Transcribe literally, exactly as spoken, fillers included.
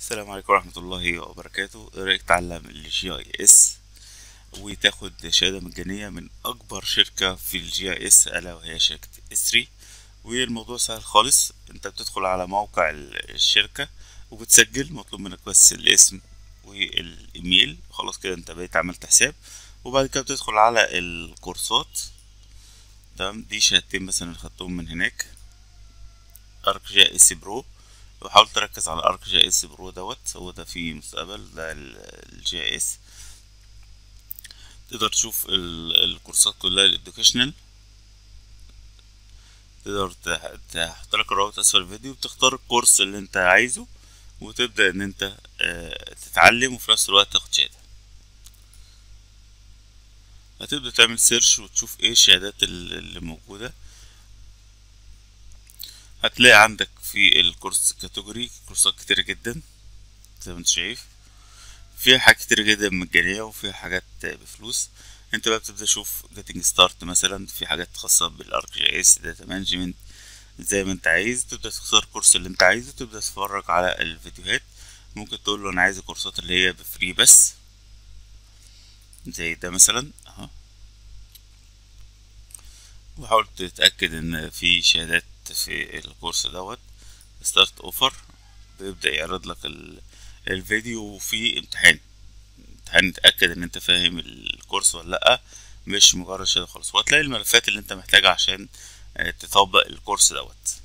السلام عليكم ورحمة الله وبركاته. ايه رأيك تعلم الجي اي اس وتاخد شهادة مجانية من اكبر شركة في الجي اي اس الا وهي شركة إسري؟ والموضوع سهل خالص، انت بتدخل على موقع الشركة وبتسجل، مطلوب منك بس الاسم والايميل، خلاص كده انت بقيت عملت حساب. وبعد كده بتدخل على الكورسات، تمام؟ دي شهادتين مثلا اللي خدتهم من هناك، ارك جي اس برو، وحاول تركز على ارك جي اس برو دوت، هو ده في مستقبل ده الجي اس. تقدر تشوف الكورسات كلها الادوكيشنال، تقدر تحط لك الرابط اسفل الفيديو، بتختار الكورس اللي انت عايزه وتبدأ ان انت تتعلم وفي نفس الوقت تاخد شهادة. هتبدأ تعمل سيرش وتشوف ايه الشهادات اللي موجودة. هتلاقي عندك في الكورس كاتيجوري كورسات كتير جدا زي ما انت شايف، فيها حاجات كتير جدا مجانية وفيها حاجات بفلوس. انت بقى بتبدأ تشوف جيتنج ستارت، مثلا في حاجات خاصة بالارك جي اس، داتا مانجمنت، زي ما انت عايز. تبدأ تختار الكورس اللي انت عايزه، تبدأ تتفرج على الفيديوهات، ممكن تقول له انا عايز الكورسات اللي هي بفري بس، زي ده مثلا اهو. وحاول تتأكد ان في شهادات في الكورس دوت. ستارت اوفر، بيبدأ يعرض لك الفيديو وفي امتحان، امتحان تأكد ان انت فاهم الكورس ولا لأ، مش مجرد شهادة خلاص. وهتلاقي الملفات اللي انت محتاجها عشان تطبق الكورس دوت.